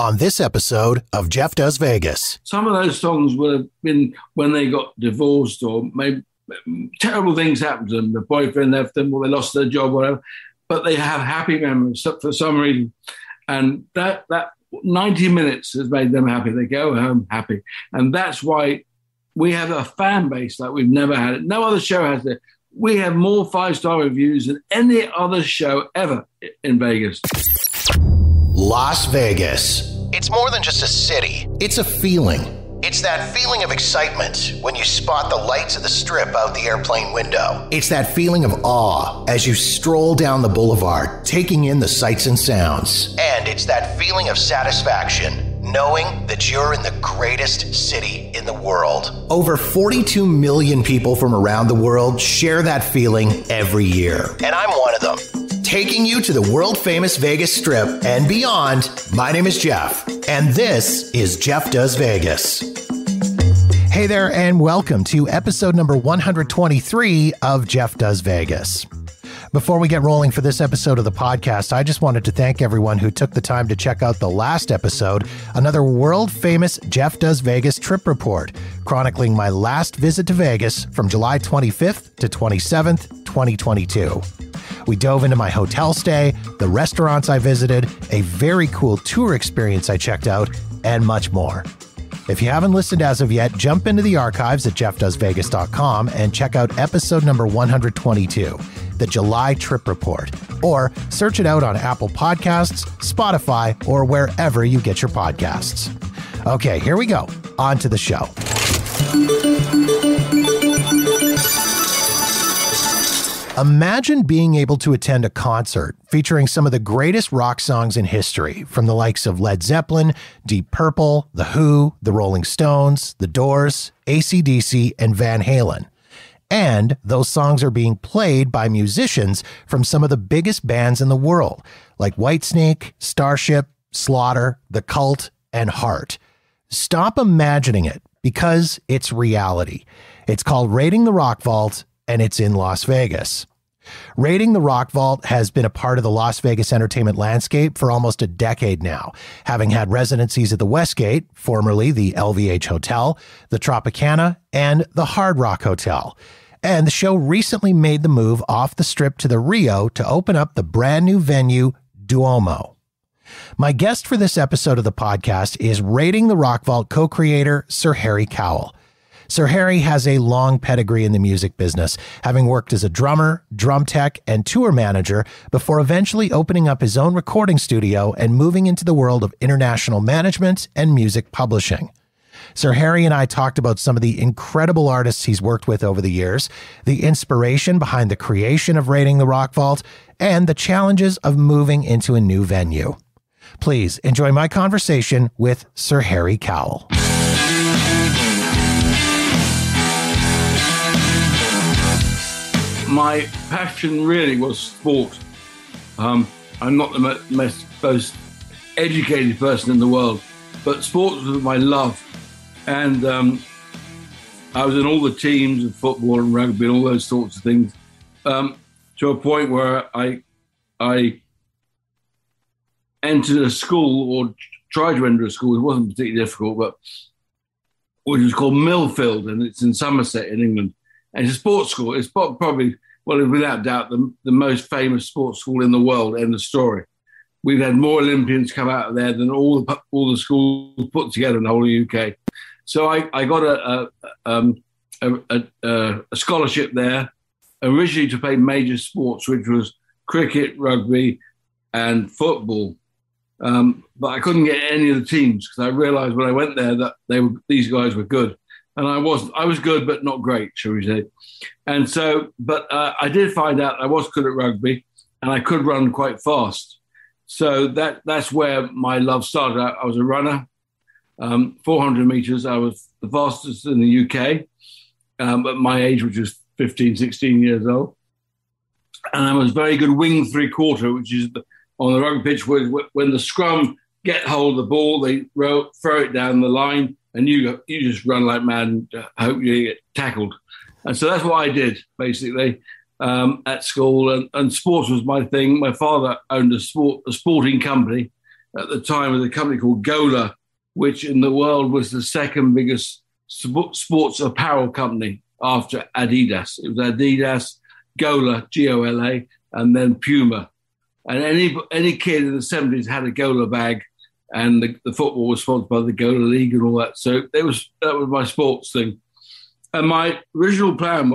on this episode of Jeff Does Vegas. Some of those songs would have been when they got divorced or maybe terrible things happened to them. The boyfriend left them or they lost their job or whatever, but they have happy memories for some reason. And that 90 minutes has made them happy. They go home happy. And that's why we have a fan base like we've never had it. No other show has it. We have more five-star reviews than any other show ever in Vegas. Las Vegas. It's more than just a city. It's a feeling. It's that feeling of excitement when you spot the lights of the Strip out the airplane window. It's that feeling of awe as you stroll down the boulevard, taking in the sights and sounds. And it's that feeling of satisfaction, knowing that you're in the greatest city in the world. Over 42 million people from around the world share that feeling every year. And I'm one of them. Taking you to the world-famous Vegas Strip and beyond, my name is Jeff, and this is Jeff Does Vegas. Hey there, and welcome to episode number 123 of Jeff Does Vegas. Before we get rolling for this episode of the podcast, I just wanted to thank everyone who took the time to check out the last episode, another world-famous Jeff Does Vegas trip report, chronicling my last visit to Vegas from July 25th to 27th, 2022. We dove into my hotel stay, the restaurants I visited, a very cool tour experience I checked out, and much more. If you haven't listened as of yet, jump into the archives at jeffdoesvegas.com and check out episode number 122, the July Trip Report, or search it out on Apple Podcasts, Spotify, or wherever you get your podcasts. Okay, here we go. On to the show. Imagine being able to attend a concert featuring some of the greatest rock songs in history, from the likes of Led Zeppelin, Deep Purple, The Who, The Rolling Stones, The Doors, AC/DC, and Van Halen. And those songs are being played by musicians from some of the biggest bands in the world, like Whitesnake, Starship, Slaughter, The Cult, and Heart. Stop imagining it, because it's reality. It's called Raiding the Rock Vault, and it's in Las Vegas. Raiding the Rock Vault has been a part of the Las Vegas entertainment landscape for almost a decade now, having had residencies at the Westgate, formerly the LVH Hotel, the Tropicana, and the Hard Rock Hotel. And the show recently made the move off the Strip to the Rio to open up the brand new venue, Duomo. My guest for this episode of the podcast is Raiding the Rock Vault co-creator Sir Harry Cowell. Sir Harry has a long pedigree in the music business, having worked as a drummer, drum tech, and tour manager before eventually opening up his own recording studio and moving into the world of international management and music publishing. Sir Harry and I talked about some of the incredible artists he's worked with over the years, the inspiration behind the creation of Raiding the Rock Vault, and the challenges of moving into a new venue. Please enjoy my conversation with Sir Harry Cowell. My passion really was sport. I'm not the most educated person in the world, but sports was my love. And I was in all the teams of football and rugby and all those sorts of things, to a point where I entered a school, or tried to enter a school. It wasn't particularly difficult, but which was called Millfield, and it's in Somerset in England. And it's a sports school. It's probably, well, without doubt, the most famous sports school in the world, end of story. We've had more Olympians come out of there than all the schools put together in the whole UK. So I got a scholarship there, originally to play major sports, which was cricket, rugby, and football. But I couldn't get any of the teams because I realised when I went there that these guys were good. And I was good, but not great, shall we say. And so, but I did find out I was good at rugby and I could run quite fast. So that's where my love started. I was a runner, 400 meters. I was the fastest in the UK at my age, which was 15, 16 years old. And I was very good wing three-quarter, which is on the rugby pitch, where when the scrum get hold of the ball, they throw it down the line, and you just run like mad and hope you get tackled. And so that's what I did, basically, at school. And sports was my thing. My father owned a sporting company, at the time with a company called Gola, which in the world was the second biggest sports apparel company after Adidas. It was Adidas, Gola, G-O-L-A, and then Puma. And any kid in the 70s had a Gola bag, and the football was sponsored by the Gola League and all that. So that was my sports thing. And my original plan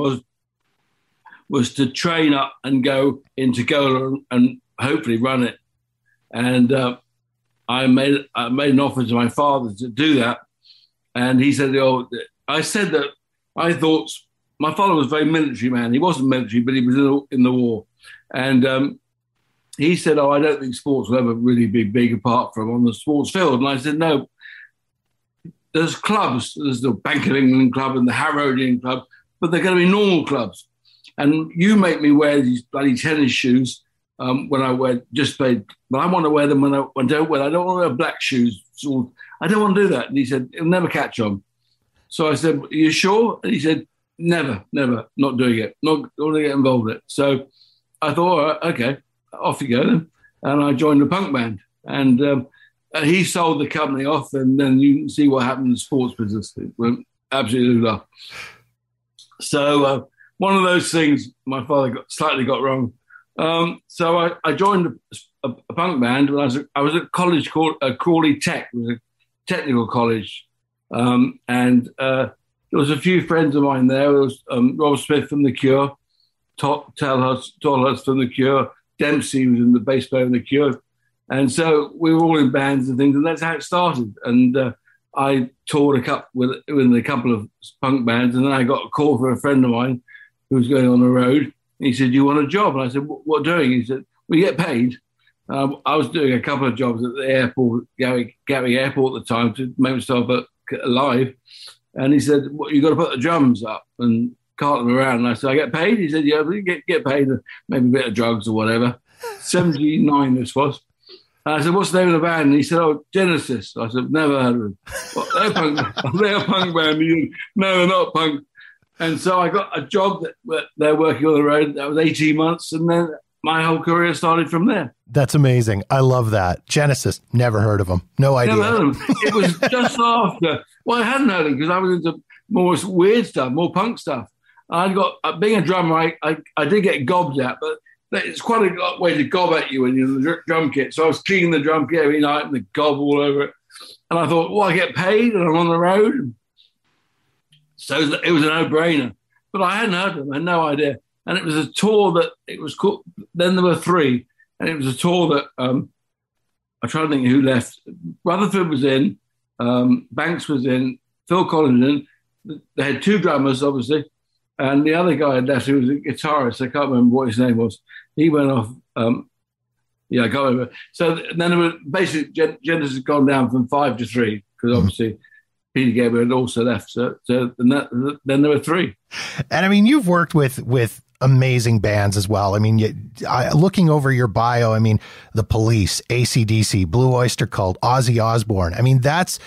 was to train up and go into Gola and hopefully run it. And I made an offer to my father to do that. And he said, I said that I thought my father was a very military man. He wasn't military, but he was in the war. And he said, I don't think sports will ever really be big apart from on the sports field. And I said, no, there's clubs. There's the Bank of England Club and the Harrodean Club, but they're going to be normal clubs. And you make me wear these bloody tennis shoes but I want to wear them when I don't wear. I don't want to wear black shoes. So I don't want to do that. And he said, it'll never catch on. So I said, are you sure? And he said, never, not doing it. Not going to get involved in it. So I thought, all right, okay, off you go then. And I joined a punk band. And he sold the company off, and then you can see what happened in the sports business. It went absolutely low. So one of those things my father slightly got wrong. So I joined a punk band when I was at college called Crawley Tech, it was a technical college, and there was a few friends of mine there. There was Rob Smith from The Cure, Tallhurst from The Cure, Dempsey was in the bass player in The Cure, and so we were all in bands and things, and that's how it started. And I toured with a couple of punk bands, and then I got a call from a friend of mine who was going on the road. He said, you want a job? And I said, what doing? He said, we get paid. I was doing a couple of jobs at the airport, Gatwick Airport at the time, to make myself alive. And he said, you've got to put the drums up and cart them around. And I said, I get paid? He said, yeah, we get paid, maybe a bit of drugs or whatever. 79 this was. And I said, what's the name of the band? And he said, Genesis. I said, never heard of them. Well, they're a punk band. Said, no, they're not punk. And so I got a job that they're working on the road. That was 18 months. And then my whole career started from there. That's amazing. I love that. Genesis, never heard of them. No idea. Never heard of them. It was just after. Well, I hadn't heard of them because I was into more weird stuff, more punk stuff. Being a drummer, I did get gobbed at, but it's quite a way to gob at you when you're in the drum kit. So I was cleaning the drum kit every night and the gob all over it. And I thought, well, I get paid and I'm on the road. So it was a no-brainer, but I hadn't heard of them. I had no idea. And it was a tour that it was called. Then there were three, and it was a tour that I'm trying to think who left. Rutherford was in, Banks was in, Phil Collins was in. They had two drummers, obviously, and the other guy had left, who was a guitarist. I can't remember what his name was. He went off. I can't remember. So then it was basically Genesis had gone down from 5 to 3 because obviously. Mm-hmm. Peter Gabriel had also left, so then there were three. And I mean, you've worked with amazing bands as well. I mean, looking over your bio, I mean, The Police, AC/DC, Blue Oyster Cult, Ozzy Osbourne. I mean, that's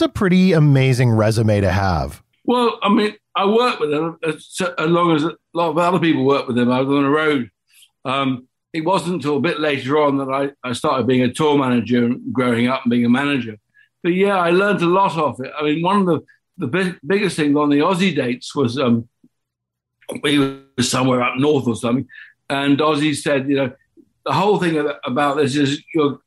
a pretty amazing resume to have. Well, I mean, I worked with them as long as a lot of other people worked with them. I was on the road. It wasn't until a bit later on that I started being a tour manager and growing up and being a manager. But yeah, I learned a lot off it. I mean, one of the biggest things on the Aussie dates was we were somewhere up north or something, and Aussie said, the whole thing about this is you've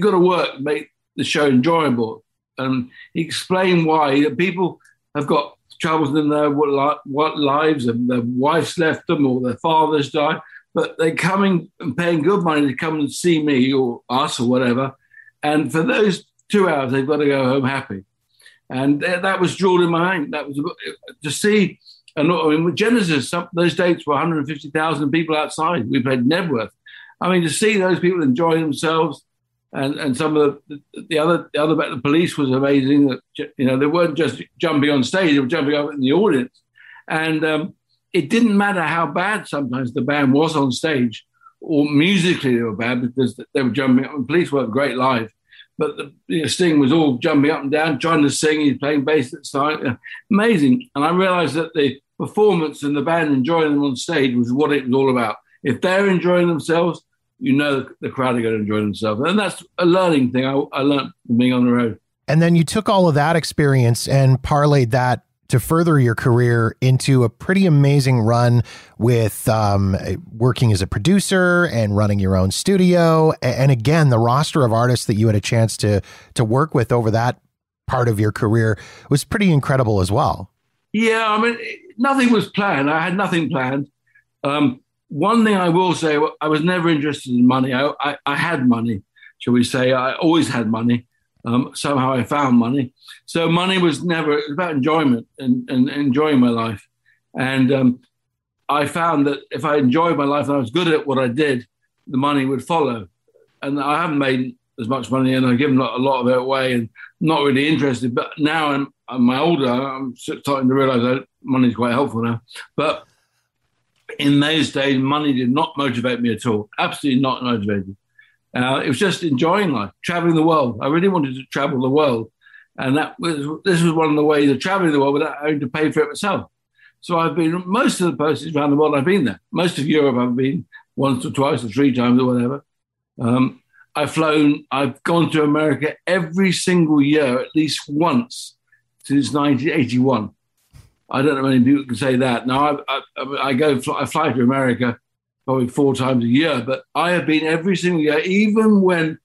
got to work, make the show enjoyable. And he explained why people have got troubles in their lives, and their wife's left them or their father's died, but they're coming and paying good money to come and see me or us or whatever. And for those 2 hours, they've got to go home happy. And that was drilled in my mind. That was to see. And I mean, with Genesis, those dates were 150,000 people outside. We played Nebworth. I mean, to see those people enjoying themselves, and some of the Police was amazing. That, they weren't just jumping on stage; they were jumping up in the audience. And it didn't matter how bad sometimes the band was on stage, or musically they were bad because they were jumping up. And Police weren't great live. But the Sting was all jumping up and down, trying to sing. He's playing bass at the time. Amazing. And I realised that the performance and the band enjoying them on stage was what it was all about. If they're enjoying themselves, you know the crowd are going to enjoy themselves. And that's a learning thing I learned from being on the road. And then you took all of that experience and parlayed that to further your career into a pretty amazing run with working as a producer and running your own studio. And again, the roster of artists that you had a chance to work with over that part of your career was pretty incredible as well. Yeah, I mean, nothing was planned. I had nothing planned. One thing I will say, I was never interested in money. I had money, shall we say. I always had money. Somehow I found money. So money was never, it was about enjoyment and enjoying my life. And I found that if I enjoyed my life and I was good at what I did, the money would follow. And I haven't made as much money and I've given a lot of it away and not really interested. But now I'm starting to realize that money is quite helpful now. But in those days, money did not motivate me at all. Absolutely not motivated. It was just enjoying life, traveling the world. I really wanted to travel the world. And this was one of the ways of traveling the world without having to pay for it myself. So I've been, most of the places around the world, I've been there. Most of Europe, I've been once or twice or three times or whatever. I've flown, I've gone to America every single year, at least once since 1981. I don't know how many people can say that. Now, I fly to America probably 4 times a year, but I have been every single year, even when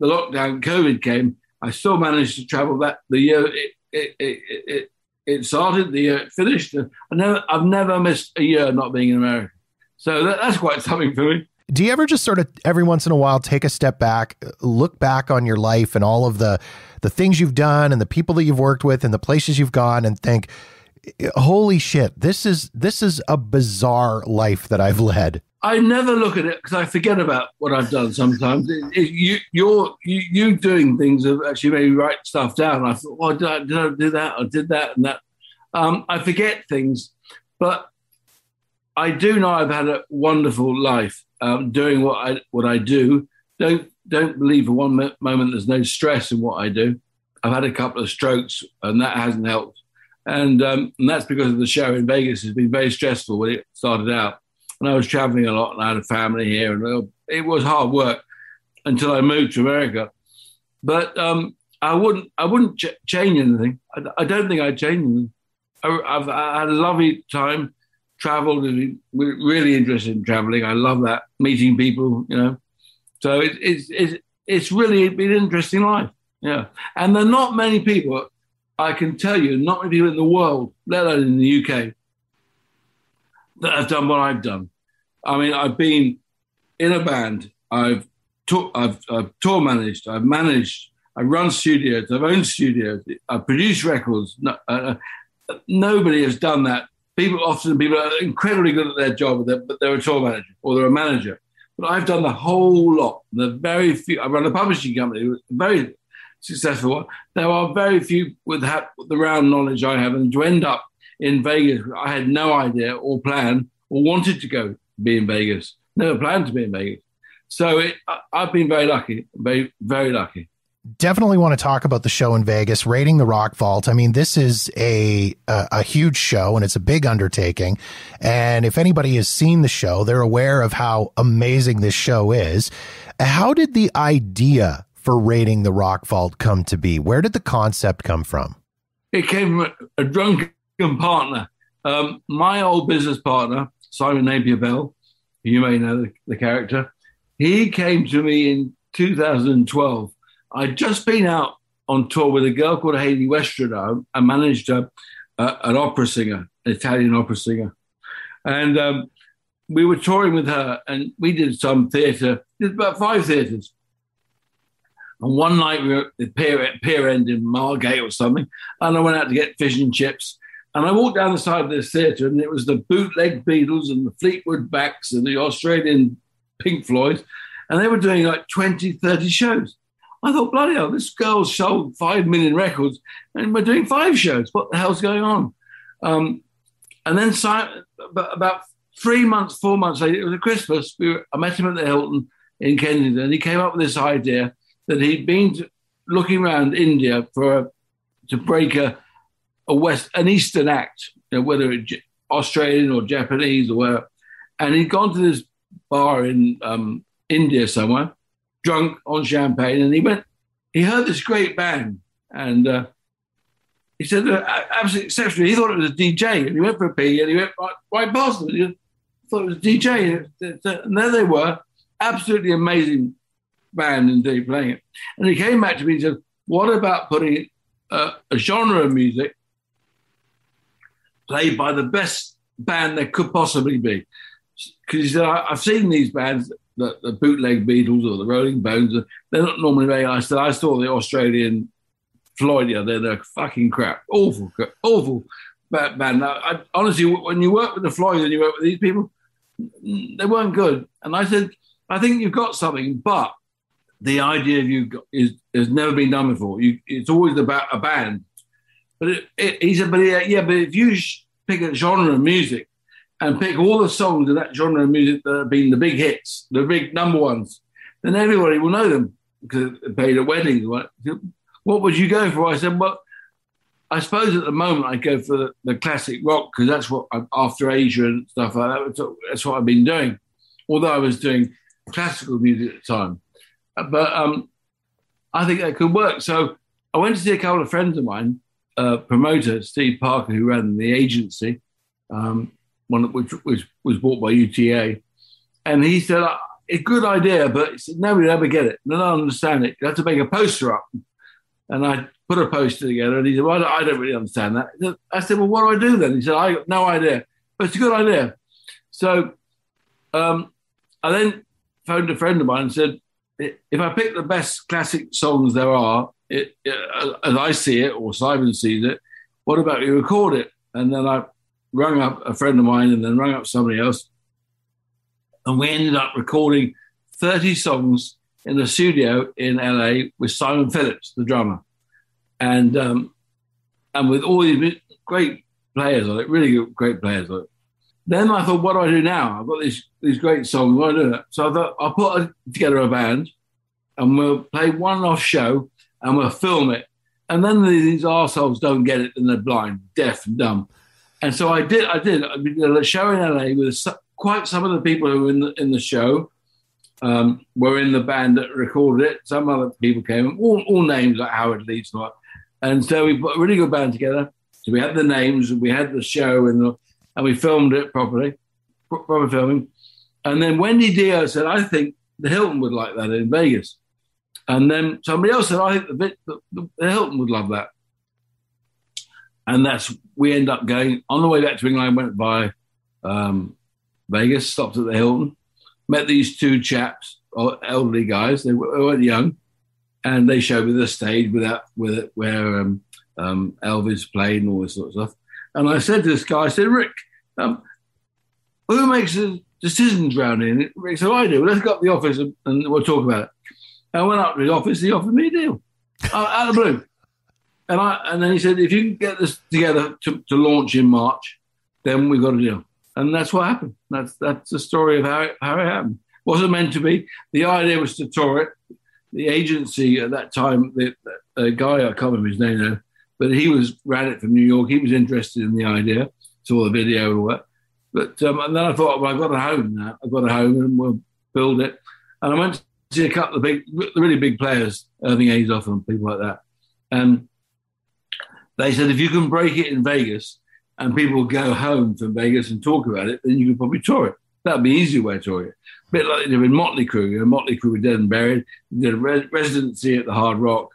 the lockdown COVID came, I still managed to travel that the year it started, the year it finished. I've never missed a year not being in America. So that's quite something for me. Do you ever just sort of every once in a while take a step back, look back on your life and all of the things you've done and the people that you've worked with and the places you've gone and think, holy shit, this is a bizarre life that I've led? I never look at it because I forget about what I've done sometimes. You doing things have actually made me write stuff down. I thought, well, did I do that? I did that and that. I forget things, but I do know I've had a wonderful life doing what I do. Don't believe for one moment there's no stress in what I do. I've had a couple of strokes and that hasn't helped. And that's because of the show in Vegas. It's been very stressful when it started out. And I was traveling a lot and I had a family here. And it was hard work until I moved to America. But I wouldn't change anything. I don't think I'd change anything. I had a lovely time, traveled, and really interested in traveling. I love that, meeting people, you know. So it's really been an interesting life, yeah. And there are not many people, I can tell you, not many people in the world, let alone in the UK, that have done what I've done. I mean, I've been in a band. I've tour managed. I've managed. I run studios. I've owned studios. I produce records. Nobody has done that. People are incredibly good at their job, but they're a tour manager or they're a manager. But I've done the whole lot. The very few. I run a publishing company. Very successful one. There are very few with the round knowledge I have, and to end up in Vegas, I had no idea or plan or wanted to go be in Vegas. Never planned to be in Vegas. So I've been very lucky, very, very lucky. Definitely want to talk about the show in Vegas, Raiding the Rock Vault. I mean, this is a huge show and it's a big undertaking. And if anybody has seen the show, they're aware of how amazing this show is. How did the idea for Raiding the Rock Vault come to be? Where did the concept come from? It came from a drunken partner. My old business partner, Simon Napier Bell, you may know the character, he came to me in 2012. I'd just been out on tour with a girl called Hayley Westwood. I managed an opera singer, an Italian opera singer. And we were touring with her and we did some theatre, did about 5 theatres. And one night we were at the pier end in Margate or something, and I went out to get fish and chips. And I walked down the side of this theatre, and it was the bootleg Beatles and the Fleetwood Macs and the Australian Pink Floyd, and they were doing like 20, 30 shows. I thought, bloody hell, this girl sold 5 million records, and we're doing 5 shows. What the hell's going on? And then about 4 months later, it was a Christmas, I met him at the Hilton in Kensington, and he came up with this idea that he'd been looking around India to break an Eastern act, you know, whether it's Australian or Japanese or whatever. And he'd gone to this bar in India somewhere, drunk on champagne, and he heard this great band, and he said, absolutely exceptional. He thought it was a DJ, and he went for a pee, and he went right past them. He thought it was a DJ, and there they were, absolutely amazing band indeed playing it. And he came back to me and said, what about putting a genre of music played by the best band there could possibly be? Because he said, I've seen these bands, the bootleg Beatles or the Rolling Stones, they're not normally very nice. I said, I saw the Australian Floyd, they're fucking crap, awful band. I honestly, when you work with the Floyd and you work with these people, they weren't good. And I said, I think you've got something, but the idea of has never been done before. It's always about a band. But he said, but if you pick a genre of music and pick all the songs of that genre of music that have been the big hits, the big number ones, then everybody will know them because they played at weddings. What would you go for? I said, well, I suppose at the moment I go for the classic rock because that's what I'm after Asia and stuff like that. That's what I've been doing, although I was doing classical music at the time, but I think that could work. So I went to see a couple of friends of mine, promoter Steve Parker, who ran the agency, which was bought by UTA, and he said, it's a good idea, but nobody will ever get it. No, I understand it. You have to make a poster up. And I put a poster together, and he said, well, I don't really understand that. I said, well, what do I do then? He said, I got no idea, but it's a good idea. So I then phoned a friend of mine and said, if I pick the best classic songs there are, as I see it, or Simon sees it, what about you record it? And then I rang up a friend of mine and then rang up somebody else. And we ended up recording 30 songs in a studio in LA with Simon Phillips, the drummer. And with all these great players on it, really great players on it. Then I thought, what do I do now? I've got these great songs. What do I do? So I thought, I'll put together a band and we'll play one-off show and we'll film it. And then these arseholes don't get it and they're blind, deaf and dumb. And so I did. I did a show in LA with quite some of the people who were in the show were in the band that recorded it. Some other people came, all names like Howard Leeds. And so we put a really good band together. So we had the names and we had the show and we filmed it properly, proper filming. And then Wendy Dio said, I think the Hilton would like that in Vegas. And then somebody else said, I think the Hilton would love that. And we end up going, on the way back to England, went by Vegas, stopped at the Hilton, met these two chaps, elderly guys, they weren't young, and they showed me the stage where Elvis played and all this sort of stuff. And I said to this guy, I said, Rick, who makes the decisions around here? And Rick said, I do. Well, let's go up to the office and we'll talk about it. And I went up to his office, he offered me a deal out of the blue. And then he said, if you can get this together to launch in March, then we've got a deal. And that's what happened. That's the story of how it happened. It wasn't meant to be. The idea was to tour it. The agency at that time, the guy, I can't remember his name now, but he ran it from New York. He was interested in the idea, saw the video and all that. But and then I thought, well, I've got a home now. I've got a home and we'll build it. And I went to see a couple of really big players, Irving Azoff and people like that. And they said, if you can break it in Vegas and people go home from Vegas and talk about it, then you can probably tour it. That'd be an easier way to tour it. A bit like they did with Motley Crue. Motley Crue were dead and buried. They did a residency at the Hard Rock.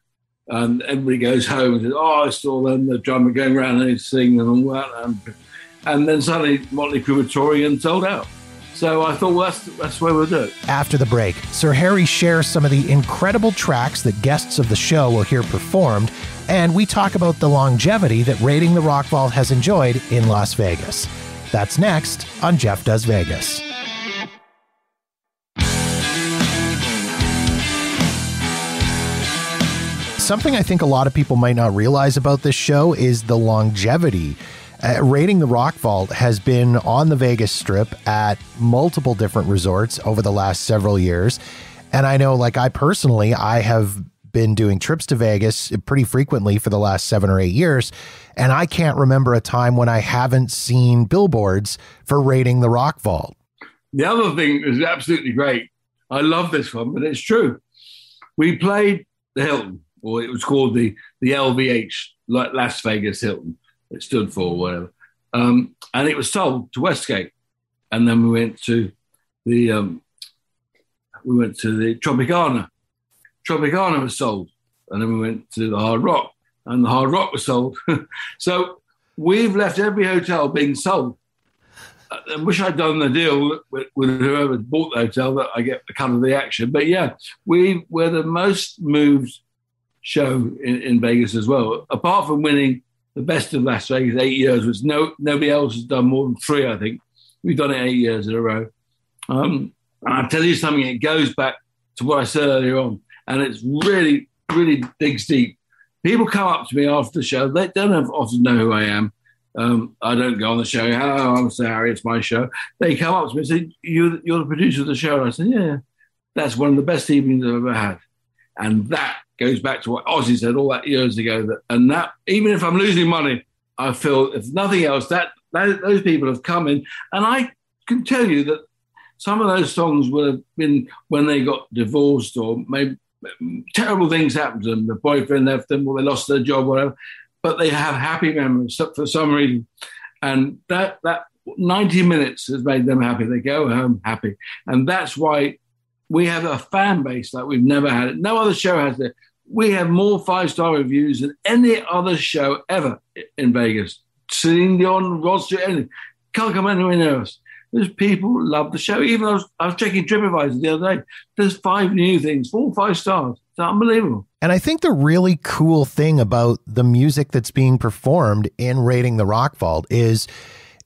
And everybody goes home and says, I saw them, the drummer going around and he's singing and all that. And then suddenly Motley Crue were touring and sold out. So I thought, well, that's where we'll do it. After the break, Sir Harry shares some of the incredible tracks that guests of the show will hear performed, and we talk about the longevity that Raiding the Rock Vault has enjoyed in Las Vegas. That's next on Jeff Does Vegas. Something I think a lot of people might not realize about this show is the longevity. Raiding the Rock Vault has been on the Vegas Strip at multiple different resorts over the last several years. And I know, like I personally, I have been doing trips to Vegas pretty frequently for the last 7 or 8 years. And I can't remember a time when I haven't seen billboards for Raiding the Rock Vault. The other thing is absolutely great. I love this one, but it's true. We played the Hilton, or it was called the LVH, Las Vegas Hilton. It stood for whatever. And it was sold to Westgate. And then we went to the Tropicana. Tropicana was sold. And then we went to the Hard Rock. And the Hard Rock was sold. So we've left every hotel being sold. I wish I'd done the deal with whoever bought the hotel that I get a cut of the action. But yeah, we were the most moved show in Vegas as well. Apart from winning the Best of Las Vegas 8 years, which nobody else has done more than three, I think. We've done it 8 years in a row. And I'll tell you something, it goes back to what I said earlier on. And it's really, really digs deep. People come up to me after the show. They don't often know who I am. I don't go on the show. Oh, I'm sorry, it's my show. They come up to me and say, you're the producer of the show. And I said, yeah, that's one of the best evenings I've ever had. And that goes back to what Ozzy said all that years ago. That even if I'm losing money, I feel, if nothing else, that those people have come in. And I can tell you that some of those songs would have been when they got divorced or maybe terrible things happened to them. The boyfriend left them or they lost their job or whatever. But they have happy memories for some reason. And that 90 minutes has made them happy. They go home happy. And that's why we have a fan base like we've never had it. No other show has it. We have more 5-star reviews than any other show ever in Vegas. Celine Dion, Rod Stewart, anything. Can't come anywhere near us. There's people who love the show. Even I was checking TripAdvisor the other day. There's 5 new things, all 5 stars. It's unbelievable. And I think the really cool thing about the music that's being performed in Raiding the Rock Vault is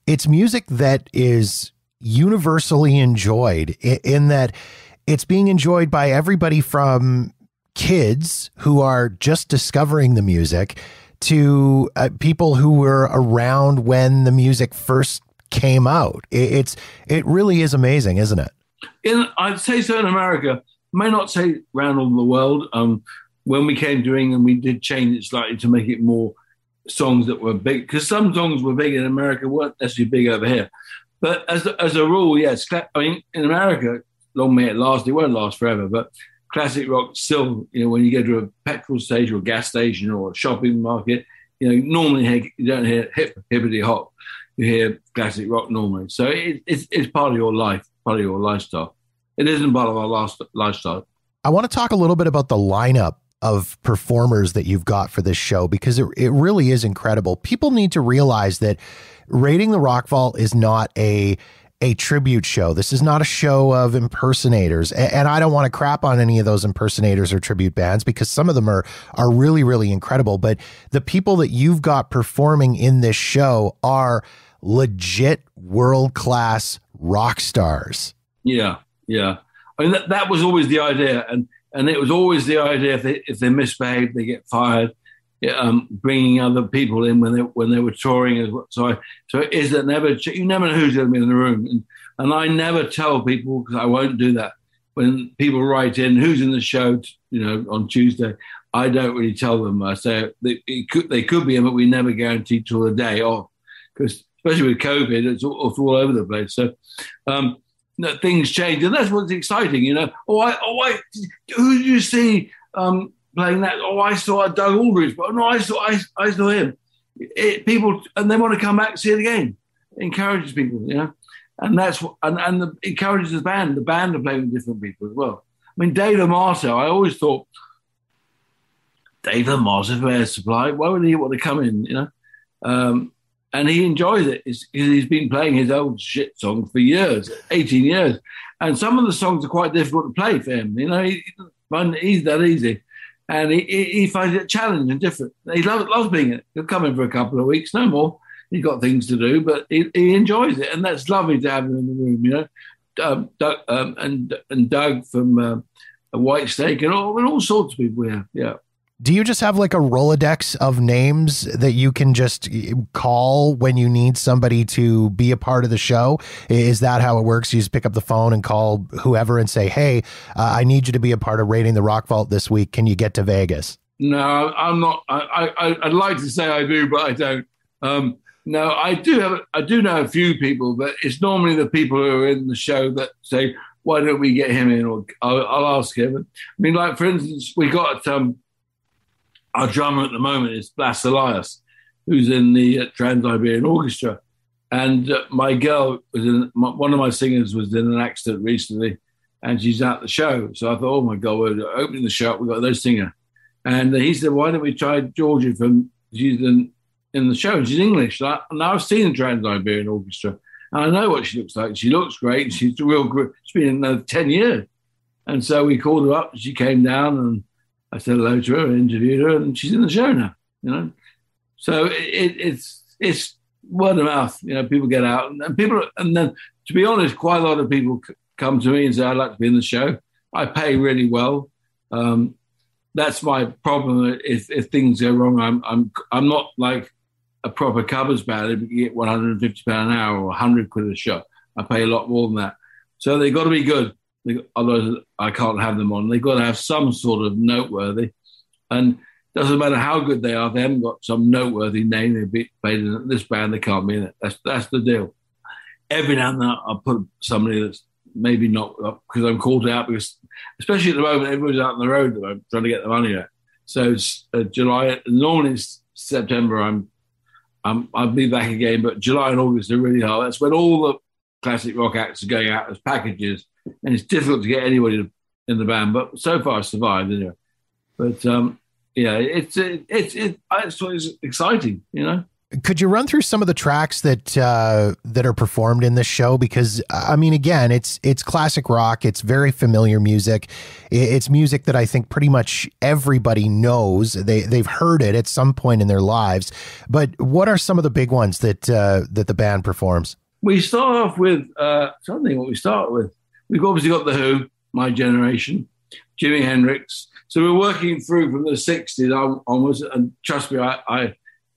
it's music that is universally enjoyed in that it's being enjoyed by everybody from kids who are just discovering the music to people who were around when the music first came out. It really is amazing, isn't it? I'd say so in America. May not say around all the world. When we came to England, we did change it slightly to make it more songs that were big, because some songs were big in America, weren't necessarily big over here. But as a rule, yes. I mean, in America, long may it last. It won't last forever, but classic rock still, you know, when you go to a petrol station or a gas station or a shopping market, you know, normally you don't hear hippity hop. You hear classic rock normally. So it's part of your life, part of your lifestyle. It isn't part of our lifestyle. I want to talk a little bit about the lineup of performers that you've got for this show, because it really is incredible. People need to realize that Raiding the Rock Vault is not a tribute show. This is not a show of impersonators. And I don't want to crap on any of those impersonators or tribute bands, because some of them are really, really incredible. But the people that you've got performing in this show are legit world-class rock stars. Yeah. Yeah, I mean, that was always the idea, and it was always the idea if they misbehave, they get fired. Yeah, bringing other people in when they were touring as well. So is that never? You never know who's going to be in the room, and I never tell people, because I won't do that. When people write in who's in the show, you know, on Tuesday, I don't really tell them. I say they could be in, but we never guarantee till the day off, because especially with COVID, it's all over the place. So. That things change, and that's what's exciting, you know. Who did you see playing that? Oh, I saw Doug Aldridge, but no, I saw him. People, and they want to come back and see it again. It encourages people, you know, and that's what, and encourages the band. The band are playing with different people as well. I mean, Dave Amato. I always thought Dave Amato for Air Supply. Why would he want to come in? You know, and he enjoys it. He's been playing his old shit song for years, 18 years. And some of the songs are quite difficult to play for him. You know, he's that easy. And he finds it challenging and different. He loves being it. He'll come in for a couple of weeks, no more. He's got things to do, but he enjoys it. And that's lovely to have him in the room, you know. Doug, and Doug from White Snake and all sorts of people we have, yeah. Do you just have like a Rolodex of names that you can just call when you need somebody to be a part of the show? Is that how it works? You just pick up the phone and call whoever and say, hey, I need you to be a part of Raiding the Rock Vault this week. Can you get to Vegas? No, I'm not. I'd like to say I do, but I don't. No, I do know a few people, but it's normally the people who are in the show that say, why don't we get him in? Or I'll ask him. I mean, like, for instance, we got our drummer at the moment is Blas Elias, who's in the Trans-Iberian Orchestra. And my girl, one of my singers was in an accident recently, and she's at the show. So I thought, oh, my God, we're opening the show. We've got no singer. And he said, why don't we try Georgia from she's in the show. She's English. And I've seen the Trans-Iberian Orchestra, and I know what she looks like. She looks great. She's been in another 10 years. And so we called her up. She came down, and I said hello to her and interviewed her, and she's in the show now, you know. So it's word of mouth. You know, people get out. And then, to be honest, quite a lot of people come to me and say, I'd like to be in the show. I pay really well. That's my problem. If things go wrong, I'm not like a proper covers band. You get £150 an hour or 100 quid a show. I pay a lot more than that. So they've got to be good. Otherwise, I can't have them on. They've got to have some sort of noteworthy. And it doesn't matter how good they are. If they haven't got some noteworthy name. They've been played in this band. They can't be in it. That's the deal. Every now and then I'll put somebody that's maybe not, because I'm called out, because especially at the moment, everyone's out on the road and I'm trying to get the money out. So it's July, normally it's September, I'll be back again, but July and August are really hard. That's when all the classic rock acts are going out as packages, and it's difficult to get anybody in the band, but so far I survived anyway. But yeah, it's exciting, you know. Could you run through some of the tracks that are performed in this show? Because, I mean, again, it's classic rock. It's very familiar music. It's music that I think pretty much everybody knows. They've heard it at some point in their lives. But what are some of the big ones that the band performs? We start off with something. What we start with, we've obviously got The Who, My Generation, Jimi Hendrix. So we're working through from the 60s onwards. And trust me,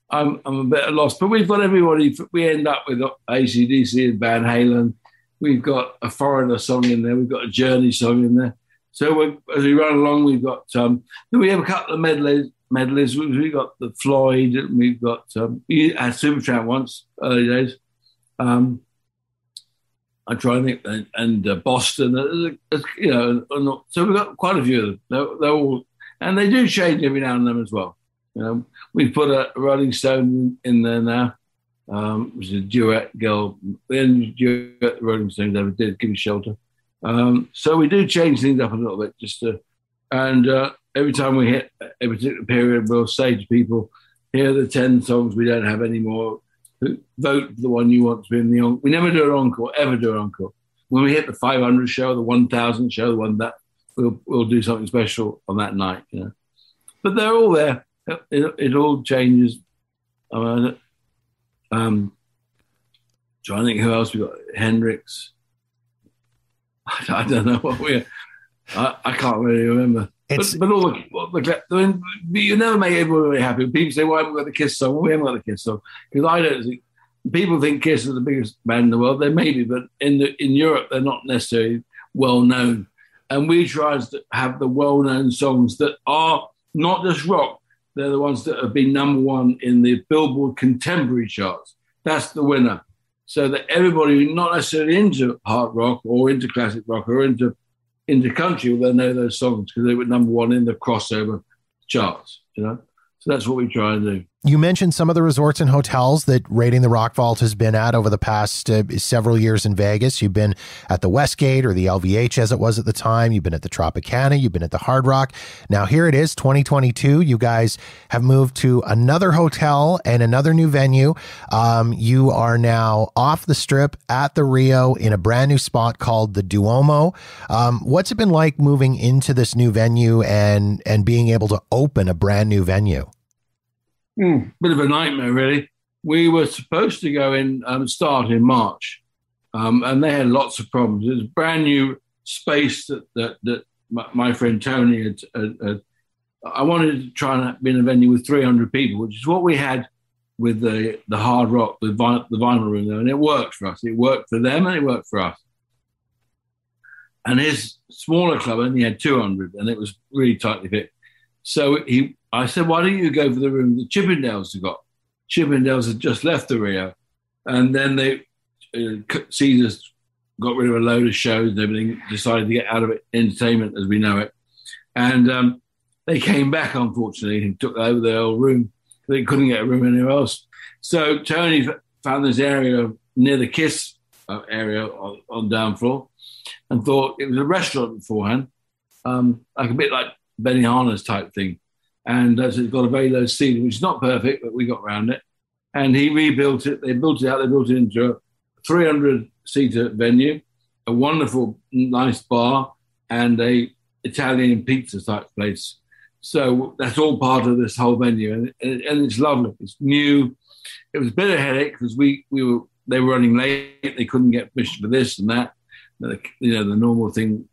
I'm a bit lost, but we've got everybody. We end up with AC/DC and Van Halen. We've got a Foreigner song in there. We've got a Journey song in there. So as we run along, we've got then we have a couple of medleys. We've got the Floyd, and we've got we had Supertramp once, early days. I'm trying to think, and Boston, you know. So we've got quite a few of them. They're all, and they do change every now and then as well. You know, we put a Rolling Stone in there now. It was a duet girl. The only duet the Rolling Stones ever did, Give Me Shelter. So we do change things up a little bit. Every time we hit a particular period, we'll say to people, here are the 10 songs we don't have anymore. Vote for the one you want to be in the encore. We never do an encore, ever do an encore. When we hit the 500 show, the 1,000 show, the one that, we'll do something special on that night. You know? But they're all there. It all changes. Trying to think who else we got. Hendrix. I don't know what we're. I can't really remember. But all the you never make everyone really happy. People say, "Why haven't we got the Kiss song?" Well, we haven't got the Kiss song because I don't think people think Kiss is the biggest band in the world. They may be, but in Europe they're not necessarily well known. And we try to have the well known songs that are not just rock. They're the ones that have been number one in the Billboard Contemporary charts. That's the winner. So that everybody who's not necessarily into hard rock or into classic rock or into country, well, they know those songs because they were number one in the crossover charts, you know? So that's what we try and do. You mentioned some of the resorts and hotels that Raiding the Rock Vault has been at over the past several years in Vegas. You've been at the Westgate, or the LVH as it was at the time. You've been at the Tropicana. You've been at the Hard Rock. Now here it is, 2022. You guys have moved to another hotel and another new venue. You are now off the Strip at the Rio in a brand new spot called the Duomo. What's it been like moving into this new venue and being able to open a brand new venue? Bit of a nightmare, really. We were supposed to go in start in March, and they had lots of problems. It was a brand new space that my friend Tony had. I wanted to try and be in a venue with 300 people, which is what we had with the Hard Rock, the Vinyl Room there, and it worked for us. It worked for them, and it worked for us. And his smaller club only had 200, and it was really tightly fit. So I said, why don't you go for the room the Chippendales have got? Chippendales had just left the Rio. And then Caesar's got rid of a load of shows and everything, decided to get out of it, entertainment as we know it. And they came back, unfortunately, and took over their old room. They couldn't get a room anywhere else. So Tony found this area near the Kiss area on down floor, and thought it was a restaurant beforehand, like a bit like Benihana's type thing. And so it's got a very low ceiling, which is not perfect, but we got around it. And he rebuilt it. They built it out. They built it into a 300-seater venue, a wonderful, nice bar, and a Italian pizza type place. So that's all part of this whole venue, and it's lovely. It's new. It was a bit of a headache because they were running late. They couldn't get permission for this and that. You know, the normal thing.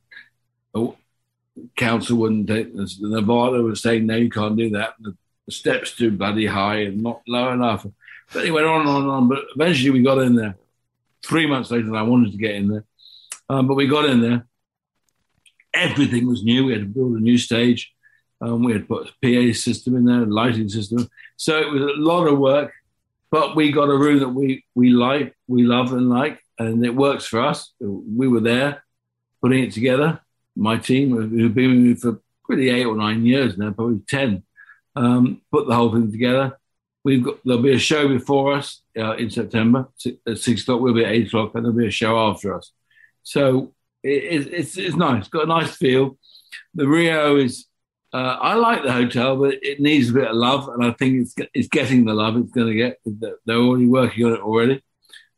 Council wouldn't take this. The Nevada was saying, no, you can't do that. The step's too bloody high and not low enough. But it went on and on and on. But eventually we got in there. 3 months later, I wanted to get in there. But we got in there. Everything was new. We had to build a new stage. We had put a PA system in there, a lighting system. So it was a lot of work. But we got a room that we love and like, and it works for us. We were there putting it together. My team, who've been with me for pretty 8 or 9 years now, probably 10, put the whole thing together. There'll be a show before us in September at 6 o'clock. We'll be at 8 o'clock, and there'll be a show after us. So it's nice. It's got a nice feel. The Rio is... I like the hotel, but it needs a bit of love, and I think it's getting the love it's going to get. They're already working on it already.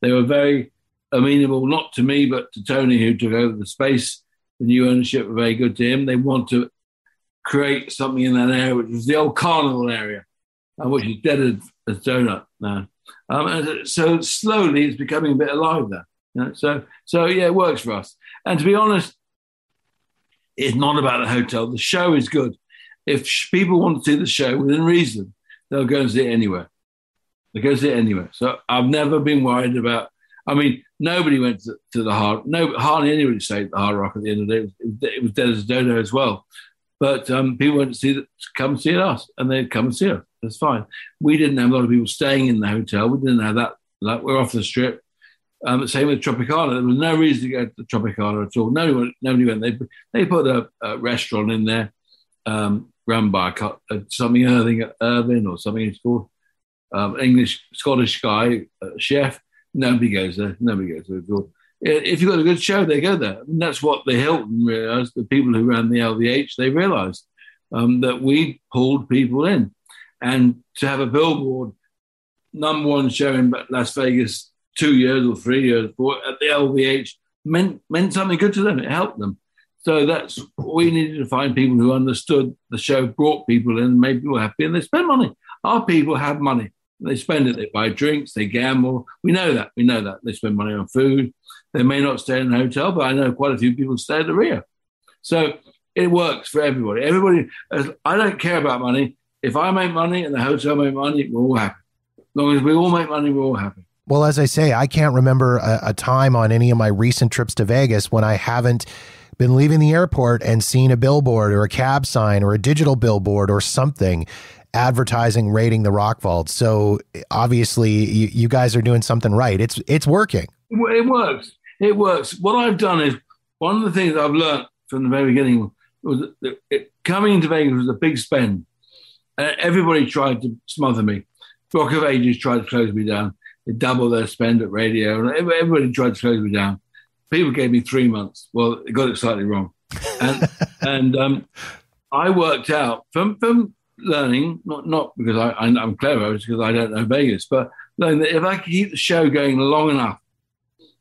They were very amenable, not to me, but to Tony, who took over the space. The new ownership were very good to him. They want to create something in that area, which was the old carnival area, which is dead as a donut now. And so slowly it's becoming a bit alive there. You know? So yeah, it works for us. And to be honest, it's not about the hotel. The show is good. If people want to see the show within reason, they'll go and see it anywhere. They'll go see it anywhere. So I've never been worried about... I mean, nobody went to the Hard... No, hardly anybody stayed at the Hard Rock at the end of the day. It was dead as a dodo as well. But people went to come see us, and they'd come and see us. That's fine. We didn't have a lot of people staying in the hotel. We didn't have that. Like, we're off the strip. Same with Tropicana. There was no reason to go to Tropicana at all. Nobody went. They put a restaurant in there, run by something Irving or something. It's called English Scottish guy chef. Nobody goes there. At all. If you've got a good show, they go there. And that's what the Hilton realised. The people who ran the LVH, they realised that we pulled people in, and to have a billboard #1 show in Las Vegas. 2 years or 3 years at the LVH meant something good to them. It helped them. So that's what we needed to find, people who understood the show, brought people in, made people happy, and they spend money. Our people have money. They spend it. They buy drinks. They gamble. We know that. They spend money on food. They may not stay in a hotel, but I know quite a few people stay at the Rio. So it works for everybody. I don't care about money. If I make money and the hotel make money, we're all happy. As long as we all make money, we're all happy. Well, as I say, I can't remember a time on any of my recent trips to Vegas when I haven't been leaving the airport and seen a billboard or a cab sign or a digital billboard or something advertising raiding the Rock Vault. So obviously you guys are doing something right. It's working. It works. What I've done is, one of the things I've learned from the very beginning was that coming to Vegas was a big spend. Everybody tried to smother me. Rock of Ages tried to close me down. They doubled their spend at radio. Everybody tried to close me down. People gave me 3 months. Well, they got it slightly wrong. And I worked out from learning, not because I'm clever, it's because I don't know Vegas, but learning that if I could keep the show going long enough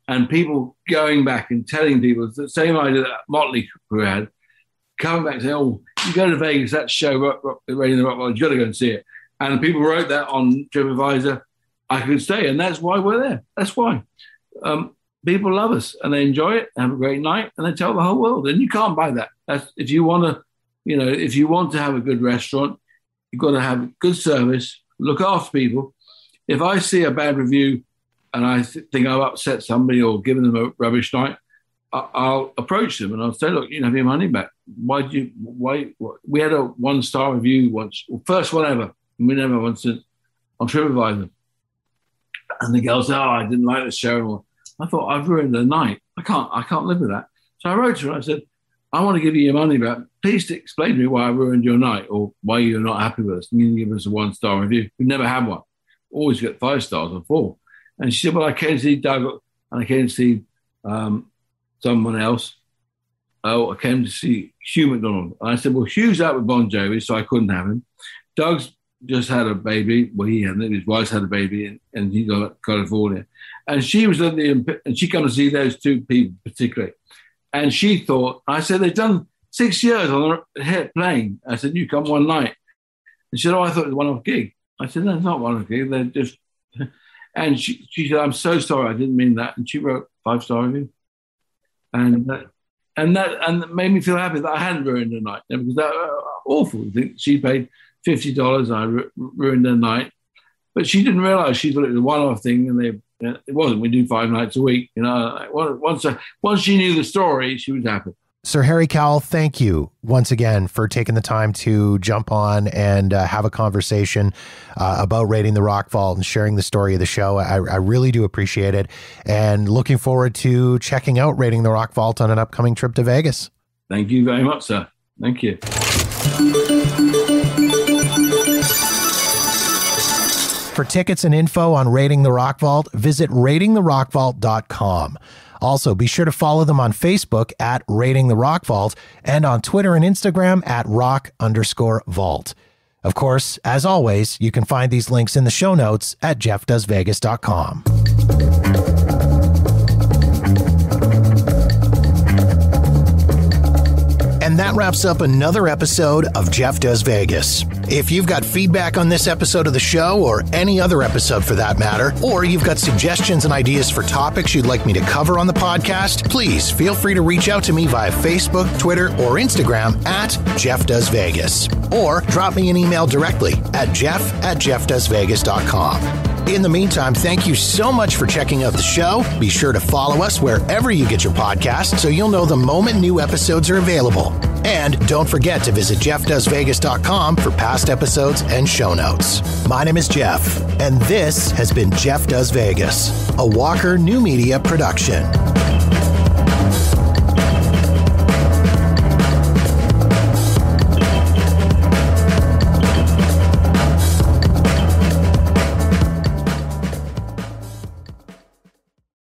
and people going back and telling people, it's the same idea that Motley Crue had, coming back and saying, oh, you go to Vegas, that show, Raiding the Rock Vault, you've got to go and see it. And people wrote that on TripAdvisor. I could stay, and that's why we're there. That's why. People love us, and they enjoy it, have a great night, and they tell the whole world. And you can't buy that. If you want to have a good restaurant, you've got to have good service, look after people. If I see a bad review and I think I've upset somebody or given them a rubbish night, I'll approach them and I'll say, look, you can have your money back. We had a 1-star review once, first one ever, and we never once on TripAdvisor. And the girl said, I didn't like the show. I thought, I've ruined the night. I can't live with that. So I wrote to her. I said, I want to give you your money back. Please explain to me why I ruined your night or why you're not happy with us. And you can give us a 1-star review. We've never had one. Always get 5 stars or 4. And she said, well, I came to see Doug and I came to see someone else. I came to see Hugh McDonald. And I said, well, Hugh's out with Bon Jovi, so I couldn't have him. Doug's just had a baby. Well, he hadn't. His wife's had a baby, and he got to California. And she was at the, and she come to see those two people particularly. And she thought, I said, they've done 6 years on a hit playing. I said, you come one night. And she said, oh, I thought it was a one-off gig. I said, no, it's not one-off gig. They're just, and she said, I'm so sorry. I didn't mean that. And she wrote 5-star review. And that made me feel happy that I hadn't ruined her night. Because that was awful. She paid $50 and I ruined her night. But she didn't realize. She thought it was a one-off thing, and it wasn't. We do 5 nights a week. You know, once she knew the story, she was happy. Sir Harry Cowell, thank you once again for taking the time to jump on and have a conversation about Raiding the Rock Vault and sharing the story of the show. I really do appreciate it, and looking forward to checking out Raiding the Rock Vault on an upcoming trip to Vegas. Thank you very much, sir. Thank you. For tickets and info on Raiding the Rock Vault, visit ratingtherockvault.com. Also, be sure to follow them on Facebook at Raiding the Rock Vault and on Twitter and Instagram at rock_vault. Of course, as always, you can find these links in the show notes at jeffdoesvegas.com. And that wraps up another episode of Jeff Does Vegas. If you've got feedback on this episode of the show, or any other episode for that matter, or you've got suggestions and ideas for topics you'd like me to cover on the podcast, please feel free to reach out to me via Facebook, Twitter, or Instagram at Jeff Does Vegas. Or drop me an email directly at jeff@jeffdoesvegas.com. In the meantime, thank you so much for checking out the show. Be sure to follow us wherever you get your podcasts so you'll know the moment new episodes are available. And don't forget to visit jeffdoesvegas.com for past episodes and show notes. My name is Jeff, and this has been Jeff Does Vegas, a Walker New Media production.